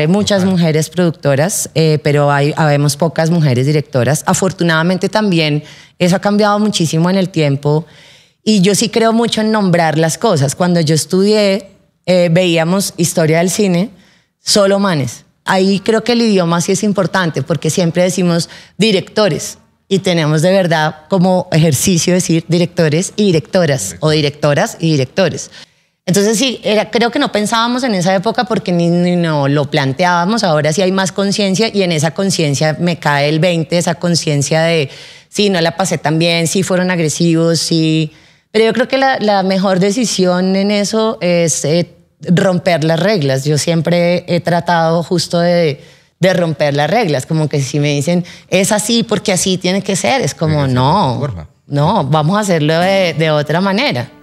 ejemplo, hay muchas mujeres productoras, pero habemos pocas mujeres directoras. Afortunadamente también eso ha cambiado muchísimo en el tiempo y yo sí creo mucho en nombrar las cosas. Cuando yo estudié, veíamos historia del cine, solo manes. Ahí creo que el idioma sí es importante porque siempre decimos directores y tenemos de verdad como ejercicio decir directores y directoras o directoras y directores. Entonces sí, creo que no pensábamos en esa época porque ni no lo planteábamos. Ahora sí hay más conciencia y en esa conciencia me cae el 20, esa conciencia de sí, no la pasé tan bien, sí fueron agresivos, sí. Pero yo creo que la mejor decisión en eso es romper las reglas. Yo siempre he tratado justo de romper las reglas, como que si me dicen es así porque así tiene que ser, es como no, vamos a hacerlo de otra manera.